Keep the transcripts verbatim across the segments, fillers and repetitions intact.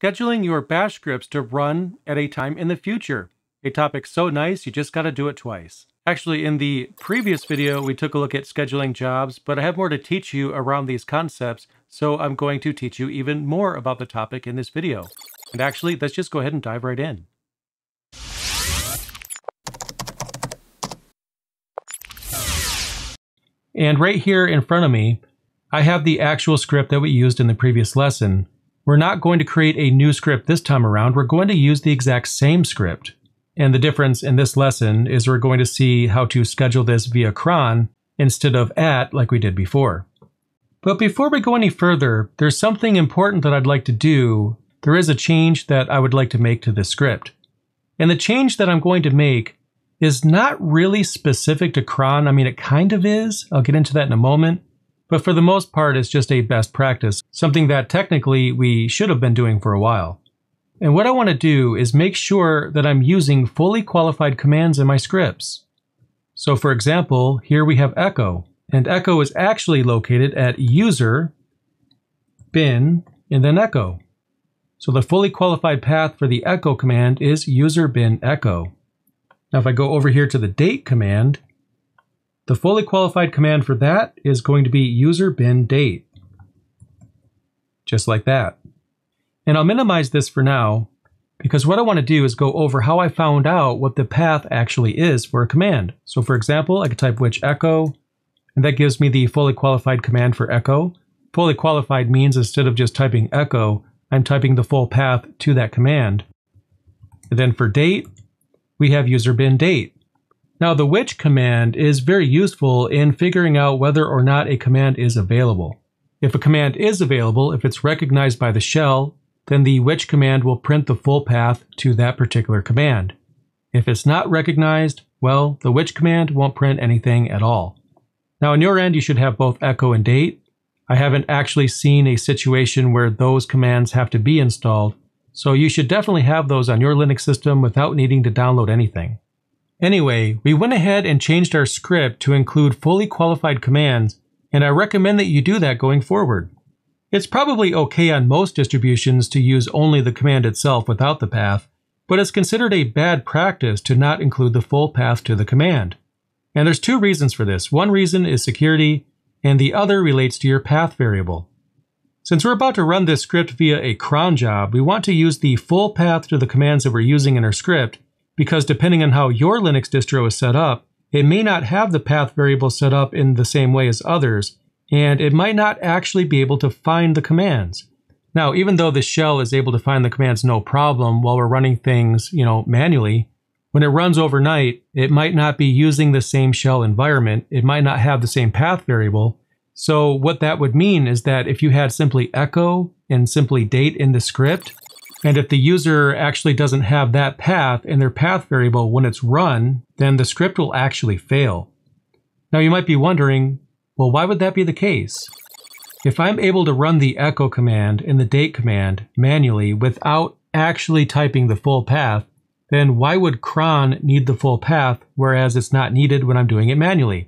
Scheduling your Bash scripts to run at a time in the future. A topic so nice, you just gotta do it twice. Actually, in the previous video, we took a look at scheduling jobs, but I have more to teach you around these concepts, so I'm going to teach you even more about the topic in this video. And actually, let's just go ahead and dive right in. And right here in front of me, I have the actual script that we used in the previous lesson. We're not going to create a new script this time around. We're going to use the exact same script. And the difference in this lesson is we're going to see how to schedule this via cron instead of at like we did before. But before we go any further, there's something important that I'd like to do. There is a change that I would like to make to this script. And the change that I'm going to make is not really specific to cron. I mean, it kind of is. I'll get into that in a moment. But for the most part, it's just a best practice, something that technically we should have been doing for a while. And what I want to do is make sure that I'm using fully qualified commands in my scripts. So for example, here we have echo, and echo is actually located at user, bin, and then echo. So the fully qualified path for the echo command is user bin echo. Now if I go over here to the date command, the fully qualified command for that is going to be user bin date, just like that. And I'll minimize this for now, because what I want to do is go over how I found out what the path actually is for a command. So for example, I could type which echo, and that gives me the fully qualified command for echo. Fully qualified means instead of just typing echo, I'm typing the full path to that command. And then for date, we have user bin date. Now the which command is very useful in figuring out whether or not a command is available. If a command is available, if it's recognized by the shell, then the which command will print the full path to that particular command. If it's not recognized, well, the which command won't print anything at all. Now on your end, you should have both echo and date. I haven't actually seen a situation where those commands have to be installed, so you should definitely have those on your Linux system without needing to download anything. Anyway, we went ahead and changed our script to include fully qualified commands, and I recommend that you do that going forward. It's probably okay on most distributions to use only the command itself without the path, but it's considered a bad practice to not include the full path to the command. And there's two reasons for this. One reason is security, and the other relates to your path variable. Since we're about to run this script via a cron job, we want to use the full path to the commands that we're using in our script, because depending on how your Linux distro is set up, it may not have the path variable set up in the same way as others, and it might not actually be able to find the commands. Now, even though the shell is able to find the commands no problem while we're running things, you know, manually, when it runs overnight, it might not be using the same shell environment, it might not have the same path variable. So what that would mean is that if you had simply echo and simply date in the script, and if the user actually doesn't have that path in their path variable when it's run, then the script will actually fail. Now you might be wondering, well, why would that be the case? If I'm able to run the echo command and the date command manually without actually typing the full path, then why would cron need the full path, whereas it's not needed when I'm doing it manually?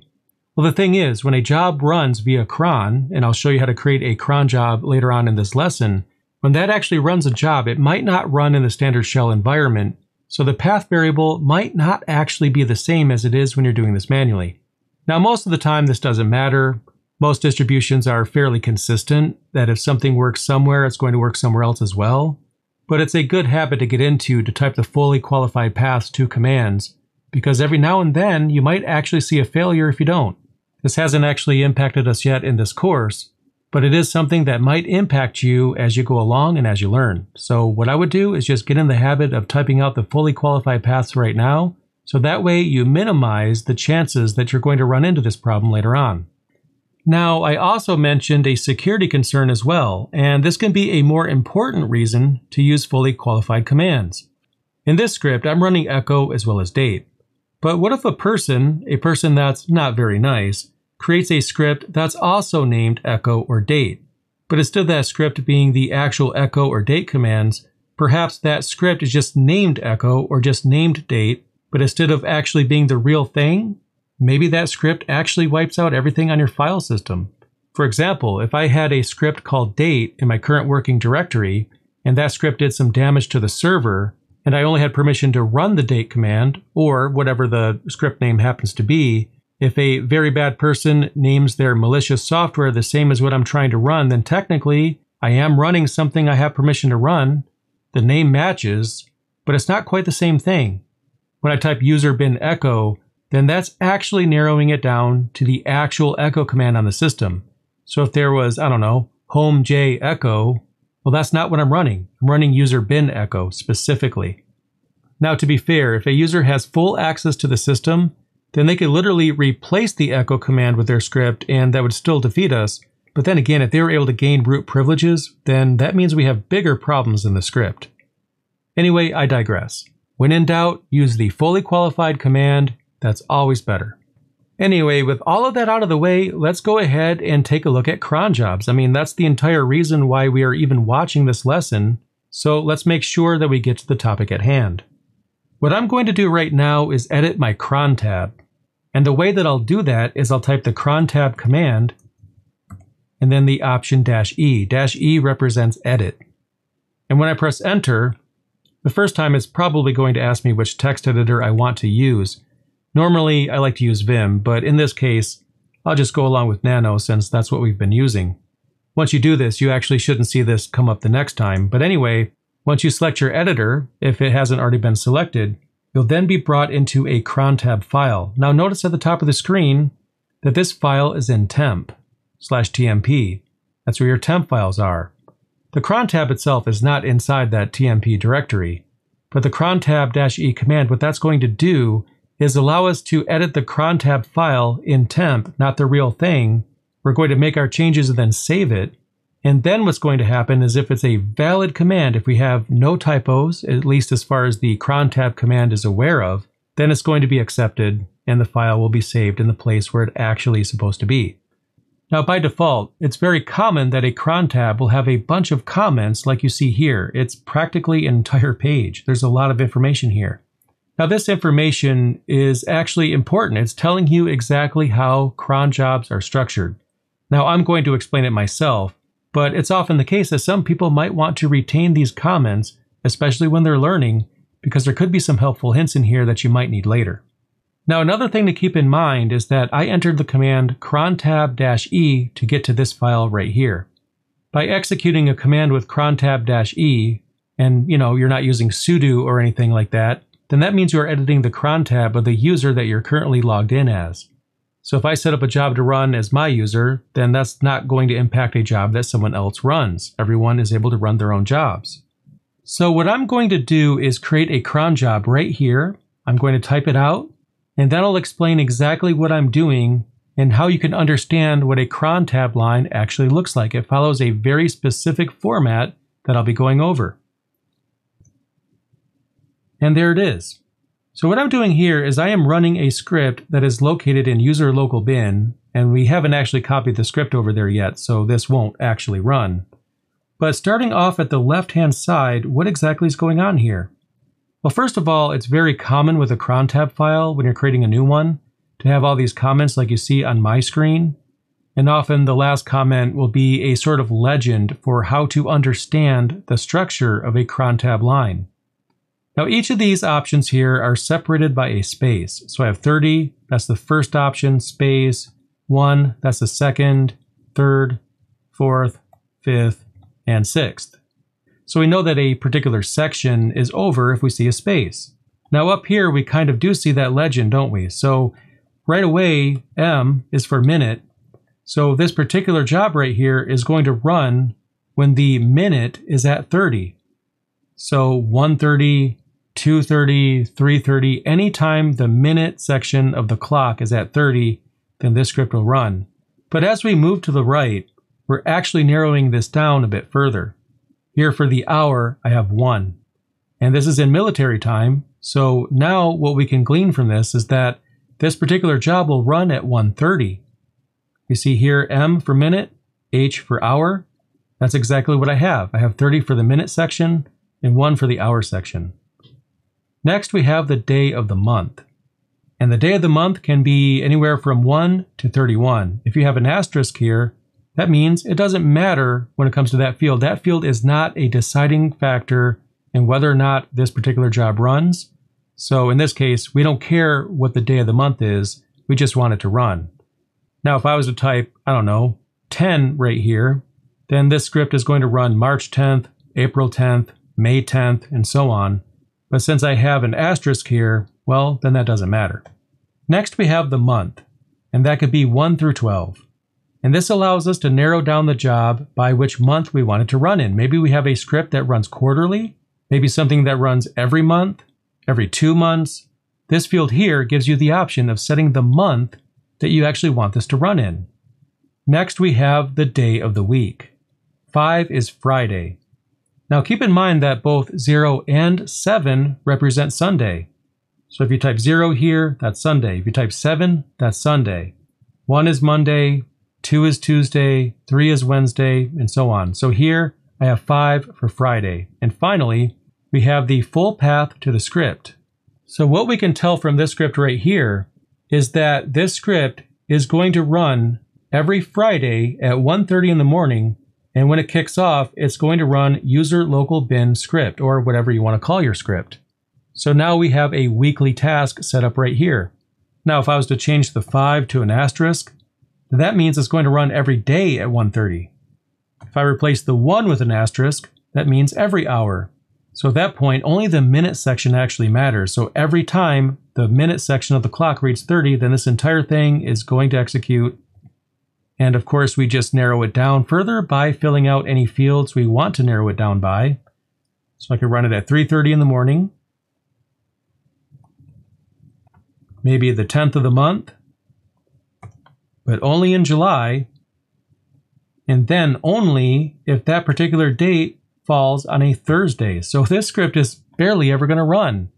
Well, the thing is, when a job runs via cron, and I'll show you how to create a cron job later on in this lesson, when that actually runs a job, it might not run in the standard shell environment, so the path variable might not actually be the same as it is when you're doing this manually. Now, most of the time, this doesn't matter. Most distributions are fairly consistent, that if something works somewhere, it's going to work somewhere else as well. But it's a good habit to get into to type the fully qualified paths to commands, because every now and then, you might actually see a failure if you don't. This hasn't actually impacted us yet in this course, but it is something that might impact you as you go along and as you learn. So what I would do is just get in the habit of typing out the fully qualified paths right now, so that way you minimize the chances that you're going to run into this problem later on. Now, I also mentioned a security concern as well, and this can be a more important reason to use fully qualified commands. In this script, I'm running echo as well as date. But what if a person, a person that's not very nice, creates a script that's also named echo or date. But instead of that script being the actual echo or date commands, perhaps that script is just named echo or just named date, But instead of actually being the real thing, maybe that script actually wipes out everything on your file system. For example, if I had a script called date in my current working directory, and that script did some damage to the server, and I only had permission to run the date command, or whatever the script name happens to be, if a very bad person names their malicious software the same as what I'm trying to run, then technically I am running something I have permission to run. The name matches, but it's not quite the same thing. When I type user bin echo, then that's actually narrowing it down to the actual echo command on the system. So if there was, I don't know, home j echo, well, that's not what I'm running. I'm running user bin echo specifically. Now, to be fair, if a user has full access to the system, then they could literally replace the echo command with their script, and that would still defeat us. But then again, if they were able to gain root privileges, then that means we have bigger problems in the script. Anyway, I digress. When in doubt, use the fully qualified command. That's always better. Anyway, with all of that out of the way, let's go ahead and take a look at cron jobs. I mean, that's the entire reason why we are even watching this lesson, so let's make sure that we get to the topic at hand. What I'm going to do right now is edit my cron tab. And the way that I'll do that is I'll type the crontab command and then the option dash E. Dash E represents edit. And when I press enter, the first time it's probably going to ask me which text editor I want to use. Normally, I like to use Vim, but in this case, I'll just go along with Nano since that's what we've been using. Once you do this, you actually shouldn't see this come up the next time. But anyway, once you select your editor, if it hasn't already been selected, you'll then be brought into a crontab file. Now notice at the top of the screen that this file is in temp slash tmp. That's where your temp files are. The crontab itself is not inside that tmp directory, but the crontab-e command, what that's going to do is allow us to edit the crontab file in temp, not the real thing. We're going to make our changes and then save it. And then what's going to happen is if it's a valid command, if we have no typos, at least as far as the crontab command is aware of, then it's going to be accepted and the file will be saved in the place where it actually is supposed to be. Now by default, it's very common that a crontab will have a bunch of comments like you see here. It's practically an entire page. There's a lot of information here. Now this information is actually important. It's telling you exactly how cron jobs are structured. Now I'm going to explain it myself, but it's often the case that some people might want to retain these comments, especially when they're learning, because there could be some helpful hints in here that you might need later. Now another thing to keep in mind is that I entered the command crontab-e to get to this file right here. By executing a command with crontab-e, and you know, you're not using sudo or anything like that, then that means you are editing the cron tab of the user that you're currently logged in as. So if I set up a job to run as my user, then that's not going to impact a job that someone else runs. Everyone is able to run their own jobs. So what I'm going to do is create a cron job right here. I'm going to type it out, and that'll explain exactly what I'm doing and how you can understand what a cron tab line actually looks like. It follows a very specific format that I'll be going over. And there it is. So what I'm doing here is I am running a script that is located in user local bin, and we haven't actually copied the script over there yet, so this won't actually run. But starting off at the left-hand side, what exactly is going on here? Well, first of all, it's very common with a crontab file when you're creating a new one to have all these comments like you see on my screen. And often the last comment will be a sort of legend for how to understand the structure of a crontab line. Now each of these options here are separated by a space. So I have thirty, that's the first option, space, one, that's the second, third, fourth, fifth, and sixth. So we know that a particular section is over if we see a space. Now up here we kind of do see that legend, don't we? So right away, M is for minute. So this particular job right here is going to run when the minute is at thirty. So one thirty, two thirty, three thirty, anytime the minute section of the clock is at thirty, then this script will run. But as we move to the right, we're actually narrowing this down a bit further. Here for the hour, I have one. And this is in military time, so now what we can glean from this is that this particular job will run at one thirty. You see here M for minute, H for hour. That's exactly what I have. I have thirty for the minute section and one for the hour section. Next, we have the day of the month. And the day of the month can be anywhere from one to thirty-one. If you have an asterisk here, that means it doesn't matter when it comes to that field. That field is not a deciding factor in whether or not this particular job runs. So in this case, we don't care what the day of the month is. We just want it to run. Now, if I was to type, I don't know, ten right here, then this script is going to run March tenth, April tenth, May tenth, and so on. But since I have an asterisk here, well, then that doesn't matter. Next, we have the month, and that could be one through twelve. And this allows us to narrow down the job by which month we want it to run in. Maybe we have a script that runs quarterly, maybe something that runs every month, every two months. This field here gives you the option of setting the month that you actually want this to run in. Next, we have the day of the week. Five is Friday. Now keep in mind that both zero and seven represent Sunday. So if you type zero here, that's Sunday. If you type seven, that's Sunday. One is Monday, two is Tuesday, three is Wednesday, and so on. So here I have five for Friday. And finally, we have the full path to the script. So what we can tell from this script right here is that this script is going to run every Friday at one thirty in the morning. And when it kicks off, it's going to run user local bin script, or whatever you want to call your script. So now we have a weekly task set up right here. Now, if I was to change the five to an asterisk, that means it's going to run every day at one thirty. If I replace the one with an asterisk, that means every hour. So at that point, only the minute section actually matters. So every time the minute section of the clock reads thirty, then this entire thing is going to execute. And of course, we just narrow it down further by filling out any fields we want to narrow it down by. So I could run it at three thirty in the morning, maybe the tenth of the month, but only in July, and then only if that particular date falls on a Thursday. So this script is barely ever going to run.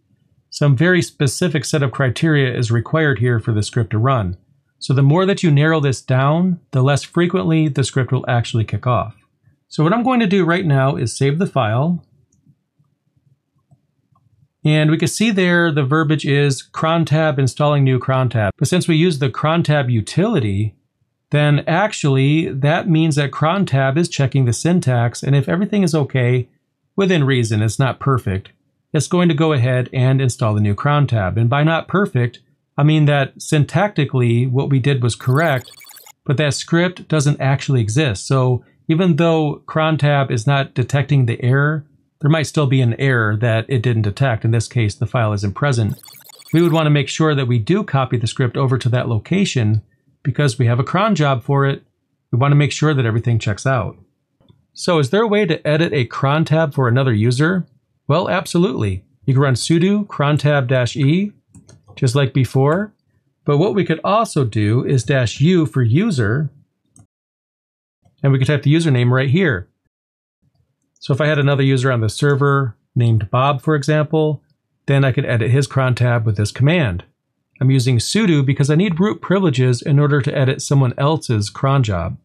Some very specific set of criteria is required here for the script to run. So the more that you narrow this down, the less frequently the script will actually kick off. So what I'm going to do right now is save the file. And we can see there the verbiage is crontab installing new crontab. But since we use the crontab utility, then actually that means that crontab is checking the syntax. And if everything is okay, within reason, it's not perfect, it's going to go ahead and install the new crontab. And by not perfect, I mean that syntactically what we did was correct, but that script doesn't actually exist. So even though crontab is not detecting the error, there might still be an error that it didn't detect. In this case, the file isn't present. We would want to make sure that we do copy the script over to that location because we have a cron job for it. We want to make sure that everything checks out. So is there a way to edit a crontab for another user? Well, absolutely. You can run sudo crontab-e, just like before. But what we could also do is dash u for user, and we could type the username right here. So if I had another user on the server named Bob, for example, then I could edit his crontab with this command. I'm using sudo because I need root privileges in order to edit someone else's cron job.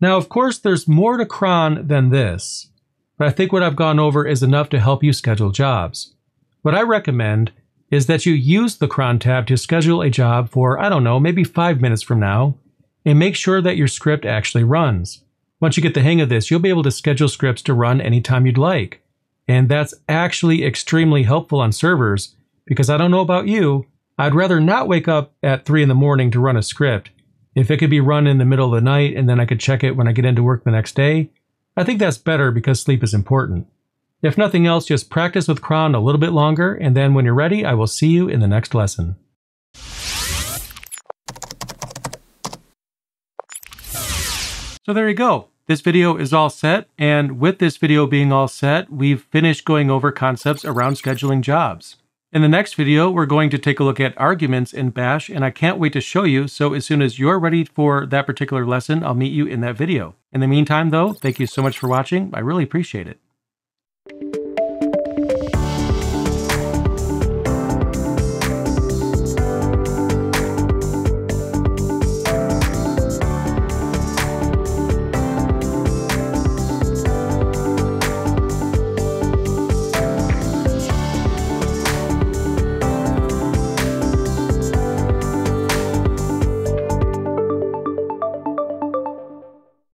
Now, of course, there's more to cron than this, but I think what I've gone over is enough to help you schedule jobs. What I recommend is that you use the crontab to schedule a job for, I don't know, maybe five minutes from now, and make sure that your script actually runs. Once you get the hang of this, you'll be able to schedule scripts to run anytime you'd like. And that's actually extremely helpful on servers, because I don't know about you, I'd rather not wake up at three in the morning to run a script. If it could be run in the middle of the night and then I could check it when I get into work the next day, I think that's better because sleep is important. If nothing else, just practice with Cron a little bit longer, and then when you're ready, I will see you in the next lesson. So there you go. This video is all set, and with this video being all set, we've finished going over concepts around scheduling jobs. In the next video, we're going to take a look at arguments in Bash, and I can't wait to show you, so as soon as you're ready for that particular lesson, I'll meet you in that video. In the meantime, though, thank you so much for watching. I really appreciate it. Thank you.